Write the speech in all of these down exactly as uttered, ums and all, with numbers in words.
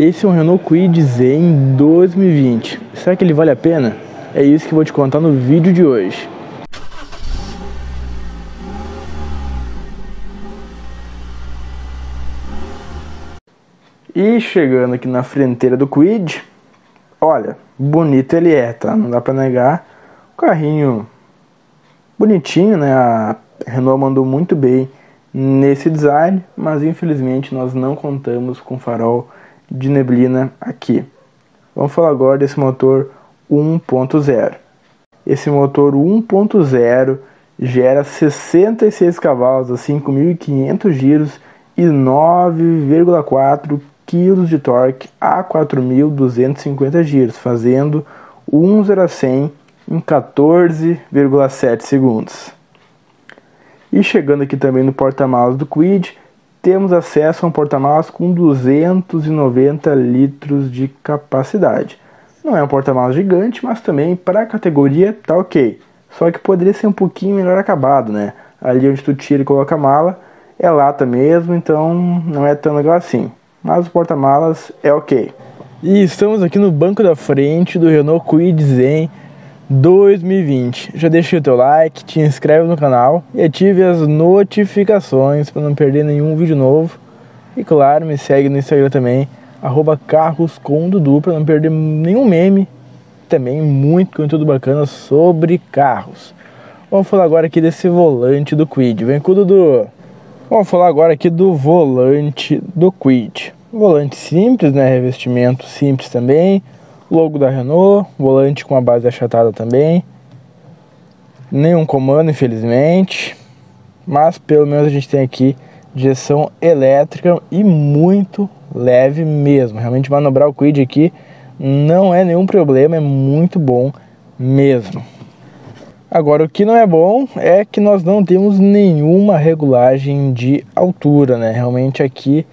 Esse é um Renault Kwid Zen dois mil e vinte. Será que ele vale a pena? É isso que eu vou te contar no vídeo de hoje. E chegando aqui na fronteira do Kwid, olha, bonito ele é, tá? Não dá pra negar. O carrinho bonitinho, né? A Renault mandou muito bem nesse design, mas infelizmente nós não contamos com farol de neblina aqui. Vamos falar agora desse motor um ponto zero. Esse motor um ponto zero gera sessenta e seis cavalos a cinco mil e quinhentos giros e nove vírgula quatro kg de torque a quatro mil duzentos e cinquenta giros, fazendo um zero a cem em quatorze vírgula sete segundos. E chegando aqui também no porta-malas do Kwid, temos acesso a um porta-malas com duzentos e noventa litros de capacidade. Não é um porta-malas gigante, mas também para a categoria tá ok. Só que poderia ser um pouquinho melhor acabado, né? Ali onde tu tira e coloca a mala, é lata mesmo, então não é tão legal assim. Mas o porta-malas é ok. E estamos aqui no banco da frente do Renault Kwid Zen dois mil e vinte. Já deixa o teu like, te inscreve no canal e ative as notificações para não perder nenhum vídeo novo. E claro, me segue no Instagram também, arroba Carros com Dudu, para não perder nenhum meme. Também muito conteúdo bacana sobre carros. Vamos falar agora aqui desse volante do Kwid. Vem com o Dudu! Vamos falar agora aqui do volante do Kwid. Volante simples, né? Revestimento simples também. Logo da Renault, volante com a base achatada também. Nenhum comando, infelizmente. Mas pelo menos a gente tem aqui direção elétrica e muito leve mesmo. Realmente manobrar o Kwid aqui não é nenhum problema, é muito bom mesmo. Agora, o que não é bom é que nós não temos nenhuma regulagem de altura, né? Realmente aqui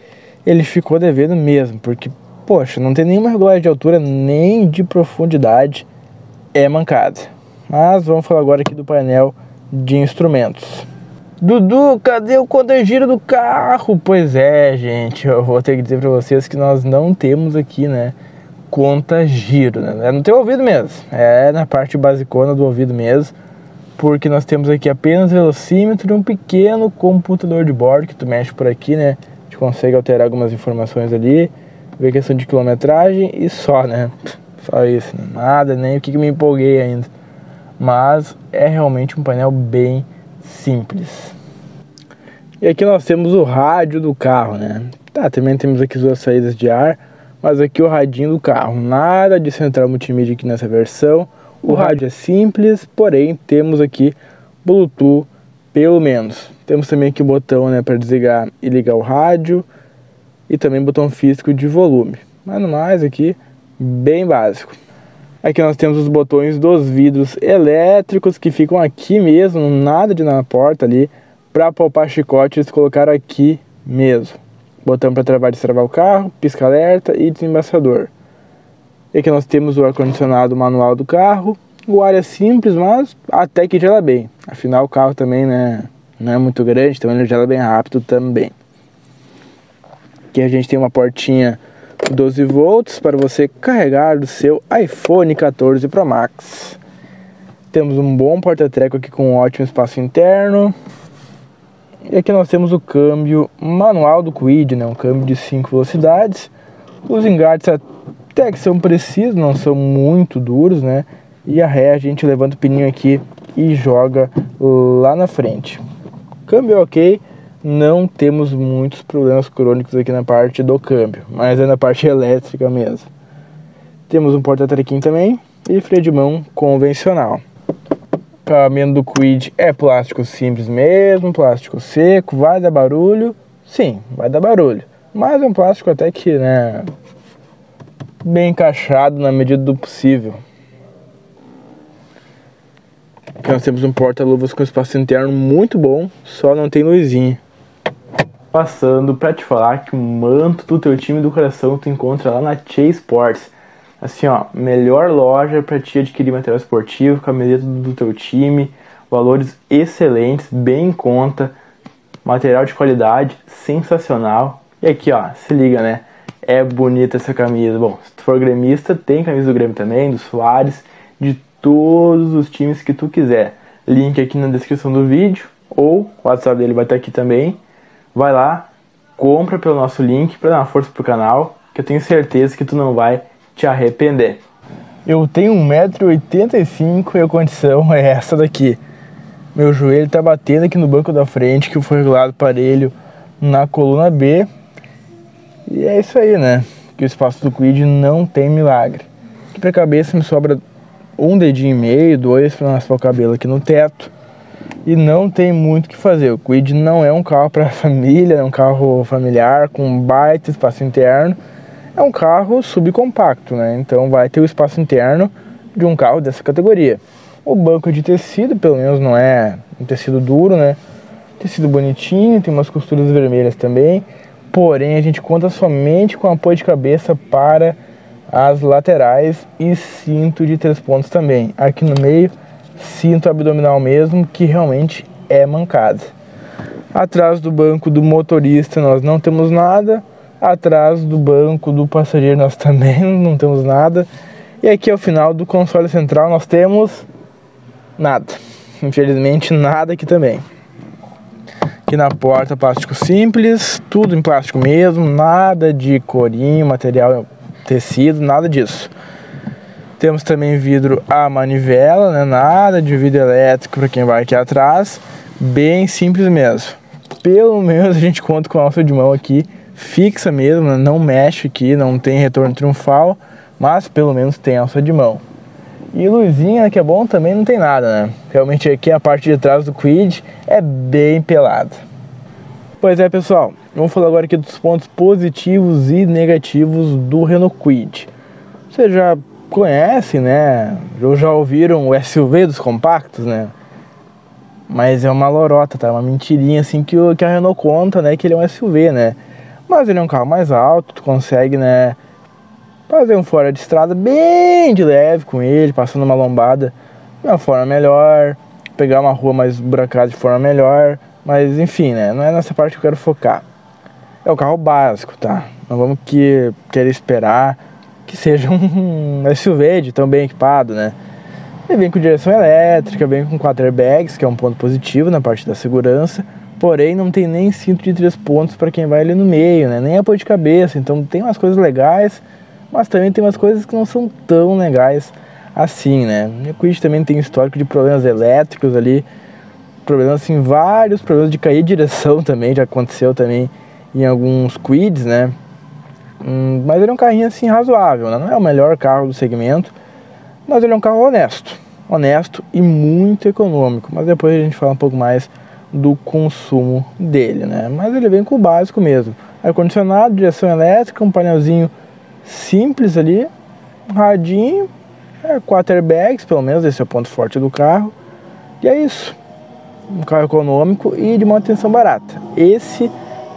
ele ficou devendo mesmo, porque... poxa, não tem nenhuma regulagem de altura nem de profundidade, é mancada. Mas vamos falar agora aqui do painel de instrumentos. Dudu, cadê o conta de giro do carro? Pois é, gente, eu vou ter que dizer para vocês que nós não temos aqui, né, conta giro, né? É no teu ouvido mesmo, é na parte basicona do ouvido mesmo, porque nós temos aqui apenas velocímetro e um pequeno computador de bordo que tu mexe por aqui, né? A gente consegue alterar algumas informações ali, ver questão de quilometragem e só, né? Só isso, né? Nada, nem o que, que me empolguei ainda. Mas é realmente um painel bem simples. E aqui nós temos o rádio do carro, né? Tá, também temos aqui duas saídas de ar, mas aqui o radinho do carro. Nada de central multimídia aqui nessa versão. O rádio é simples, porém temos aqui Bluetooth, pelo menos. Temos também aqui o botão, né, para desligar e ligar o rádio. E também botão físico de volume. Mas no mais aqui, bem básico. Aqui nós temos os botões dos vidros elétricos que ficam aqui mesmo, nada de na porta ali. Para palpar chicote eles colocaram aqui mesmo. Botão para travar e destravar o carro, pisca alerta e desembaçador. E aqui nós temos o ar-condicionado manual do carro. O ar é simples, mas até que gela bem. Afinal o carro também, né, não é muito grande, então ele gela bem rápido também. Aqui a gente tem uma portinha doze volts para você carregar do seu iPhone quatorze Pro Max. Temos um bom porta-treco aqui com um ótimo espaço interno. E aqui nós temos o câmbio manual do Kwid, né? Um câmbio de cinco velocidades. Os engates até que são precisos, não são muito duros, né? E a ré a gente levanta o pininho aqui e joga lá na frente. Câmbio ok. Não temos muitos problemas crônicos aqui na parte do câmbio, mas é na parte elétrica mesmo. Temos um porta-trequinho também e freio de mão convencional. O acabamento do Kwid é plástico simples mesmo, plástico seco, vai dar barulho? Sim, vai dar barulho. Mas é um plástico até que, né, bem encaixado na medida do possível. Aqui nós temos um porta-luvas com espaço interno muito bom, só não tem luzinha. Passando para te falar que o manto do teu time do coração tu encontra lá na Tchê Esportes. Assim, ó, melhor loja para te adquirir material esportivo, camiseta do teu time, valores excelentes, bem em conta, material de qualidade sensacional. E aqui, ó, se liga, né? É bonita essa camisa. Bom, se tu for gremista, tem camisa do Grêmio também, do Soares, de todos os times que tu quiser. Link aqui na descrição do vídeo, ou o WhatsApp dele vai estar aqui também. Vai lá, compra pelo nosso link para dar uma força pro canal, que eu tenho certeza que tu não vai te arrepender. Eu tenho um metro e oitenta e cinco e a condição é essa daqui. Meu joelho tá batendo aqui no banco da frente, que foi regulado parelho na coluna B. E é isso aí, né? Que o espaço do Kwid não tem milagre. Aqui pra cabeça me sobra um dedinho e meio, dois, pra raspar o cabelo aqui no teto. E não tem muito o que fazer. O Kwid não é um carro pra família, é um carro familiar, com um baita espaço interno. É um carro subcompacto, né? Então vai ter o espaço interno de um carro dessa categoria. O banco de tecido, pelo menos, não é um tecido duro, né? Tecido bonitinho, tem umas costuras vermelhas também. Porém, a gente conta somente com apoio de cabeça para as laterais e cinto de três pontos também. Aqui no meio, cinto abdominal mesmo, que realmente é mancada. Atrás do banco do motorista nós não temos nada. Atrás do banco do passageiro nós também não temos nada. E aqui ao final do console central nós temos nada. Infelizmente nada aqui também. Aqui na porta, plástico simples, tudo em plástico mesmo, nada de corinho, material tecido, nada disso. Temos também vidro à manivela, né? Nada de vidro elétrico para quem vai aqui atrás, bem simples mesmo. Pelo menos a gente conta com a alça de mão aqui, fixa mesmo, né? Não mexe aqui, não tem retorno triunfal, mas pelo menos tem alça de mão. E luzinha, que é bom, também não tem nada, né? Realmente aqui a parte de trás do Kwid é bem pelada. Pois é, pessoal. Vamos falar agora aqui dos pontos positivos e negativos do Renault Kwid. Vocês já conhecem, né? Ou já ouviram o S U V dos compactos, né? Mas é uma lorota, tá? Uma mentirinha, assim, que a Renault conta, né? Que ele é um S U V, né? Mas ele é um carro mais alto, tu consegue, né? Fazer um fora de estrada bem de leve com ele, passando uma lombada de uma forma melhor, pegar uma rua mais buracada de forma melhor, mas enfim, né, não é nessa parte que eu quero focar. É o carro básico, tá? Não vamos que querer esperar que seja um S U V de tão bem equipado, né? Ele vem com direção elétrica, vem com quatro airbags, que é um ponto positivo na parte da segurança, porém não tem nem cinto de três pontos para quem vai ali no meio, né? Nem apoio de cabeça, então tem umas coisas legais, mas também tem umas coisas que não são tão legais assim, né? O Kwid também tem histórico de problemas elétricos ali, problemas assim, vários problemas de cair de direção também, já aconteceu também em alguns Kwids, né? Hum, mas ele é um carrinho assim razoável, né? Não é o melhor carro do segmento, mas ele é um carro honesto, honesto e muito econômico. Mas depois a gente fala um pouco mais do consumo dele, né? Mas ele vem com o básico mesmo: ar-condicionado, direção elétrica, um painelzinho simples ali, um radinho, é, quatro airbags, pelo menos esse é o ponto forte do carro, e é isso. Um carro econômico e de manutenção barata. Esse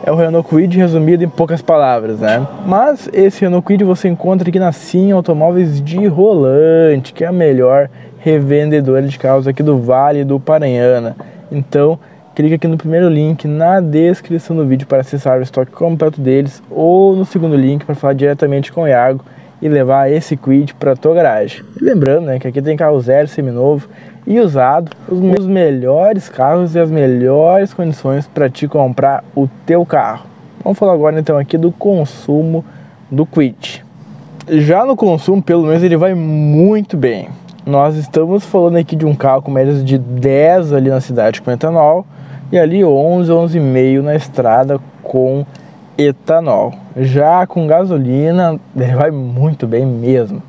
é o Renault Kwid resumido em poucas palavras, né? Mas esse Renault Kwid você encontra aqui na Sim Automóveis de Rolante, que é a melhor revendedora de carros aqui do Vale do Paranhana. Então clica aqui no primeiro link na descrição do vídeo para acessar o estoque completo deles, ou no segundo link para falar diretamente com o Iago e levar esse Kwid para a tua garagem. E lembrando, né, que aqui tem carro zero, seminovo e usado, os meus melhores carros e as melhores condições para te comprar o teu carro. Vamos falar agora então aqui do consumo do Kwid. Já no consumo, pelo menos, ele vai muito bem. Nós estamos falando aqui de um carro com médias de dez ali na cidade com etanol, e ali onze, onze vírgula cinco na estrada com etanol. Já com gasolina, ele vai muito bem mesmo.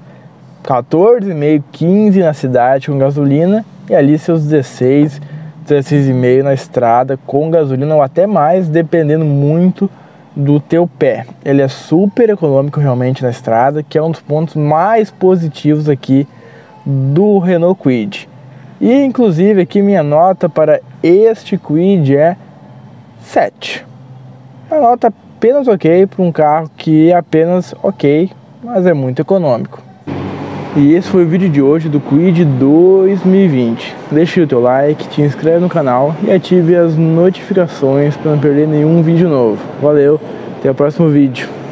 quatorze vírgula cinco, quinze na cidade com gasolina, e ali seus dezesseis, dezesseis vírgula cinco na estrada com gasolina, ou até mais, dependendo muito do teu pé. Ele é super econômico realmente na estrada, que é um dos pontos mais positivos aqui do Renault Kwid. E inclusive aqui minha nota para este Kwid é sete. Uma nota apenas ok para um carro que é apenas ok, mas é muito econômico. E esse foi o vídeo de hoje do Kwid dois mil e vinte. Deixe o teu like, te inscreve no canal e ative as notificações para não perder nenhum vídeo novo. Valeu, até o próximo vídeo.